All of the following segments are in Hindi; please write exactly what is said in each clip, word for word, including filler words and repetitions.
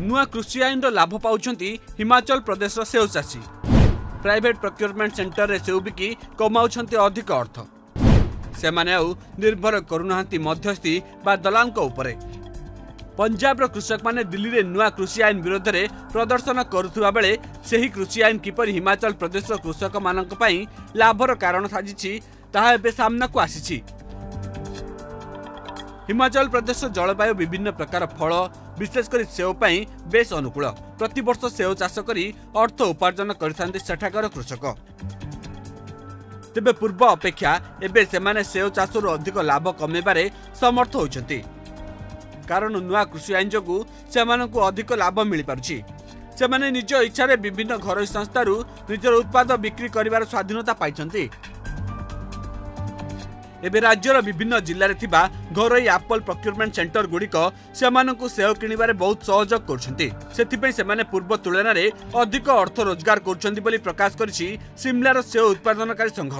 नुआ कृषि आईन लाभ पाउछंती हिमाचल प्रदेश सेव चाषी। प्राइवेट प्रक्योरमेंट सेंटर रे सेव बिकी कमाउछंती अधिक अर्थ। सेमाने आउ निर्भर करुनाहांती मध्यस्थी बा दलाल को उपरे। पंजाब कृषक माने दिल्ली रे नुआ कृषि आईन विरोध रे प्रदर्शन करुथुबा बेले सेही कृषि आईन किपर हिमाचल प्रदेश कृषक मानक पई लाभर कारण साजिछि ताहा एबे सामना को आसीछि। हिमाचल प्रदेश जलवायु विभिन्न प्रकार फल विशेषकर सेव पाई बेस अनुकूल। प्रति वर्ष सेव चाष करी अर्थ उपार्जन करिथांती सेठाकर कृषक। तेबे पूर्व अपेक्षा एबे सेमाने सेव चाषरु अधिक लाभ कमेबारे समर्थ होइछंती। कारण नुआ कृषि आईन जोगु सेमानकु अधिक लाभ मिलि पारुछि। सेमाने निज इच्छारे विभिन्न घरोई संस्थारु निजर उत्पाद बिक्री करिवार स्वाधीनता पाइछंती। एबे राज्यर विभिन्न जिल्लारे थिबा घरोई एप्पल प्रक्योरमेंट सेंटर गुड़िक सेमानकु सेव किणिबारे बहुत सहयोग करुछंती। सेथिपई सेमाने पूर्व तुलना रे अधिक अर्थ रोजगार करुछंती बोली प्रकाश करिछि सिमलार सेव उत्पादनकारी संघ।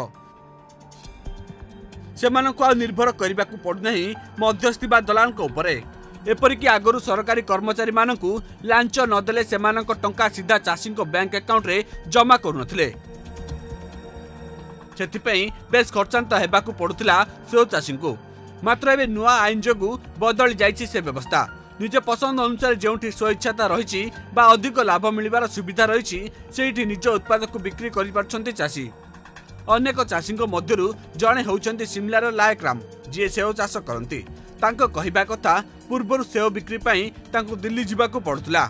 सेमानकु आ निर्भर करिबाकु पडुनाही मध्यस्थी बा दलालक उपरे। एपरिकि आगरु सरकारी कर्मचारी मानकु लांच नदेले सेमानक टंका सीधा चाषीक बैंक अकाउंट रे जमा करुनथिले। सेथिपई बेस खर्चांत हेबाकु पडुथिला सेव चाषी को। मात्र एबे नुआ आईन जोगु बदल जाइछि से व्यवस्था। निज पसंद अनुसार जेउठी स्वेच्छाता रहिछि बा अधिक लाभ मिलिबार सुविधा रहिछि सेठी निज उत्पाद को बिक्री करि पारछन्ति चाषी। अनेक चाषी को मध्यरु जणे होउछन्ति सिमलार लायक राम जे सेव चाष करन्ति। तांको कहिबा कथा पूर्वरु सेव बिक्री पई तांको दिल्ली जिबाकु पडुथिला।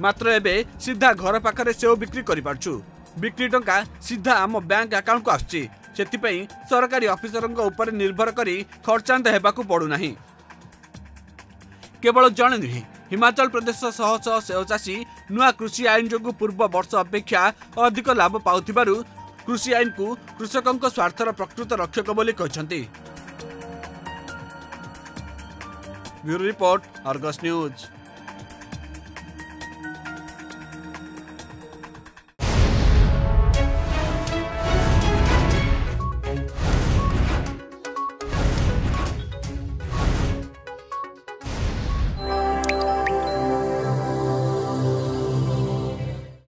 मात्र एबे सीधा घर पाखरे सेव बिक्री करि पारछु। बिक्री टंका सीधा आम बैंक अकाउंट को आसछि। सेथिपई सरकारी ऑफिसरन को ऊपर निर्भर करी खर्चांत हेबाकु पडु नाही। केवल जण नुहे हिमाचल प्रदेश सह सह सेव चाषी नुआ कृषि आईन जोगु पूर्व वर्ष अपेक्षा अधिक लाभ पाउथिबारु कृषि आईन को कृषकन को स्वार्थर प्रकृत रक्षक बोली कहछन्ति। Bureau report, Argus news.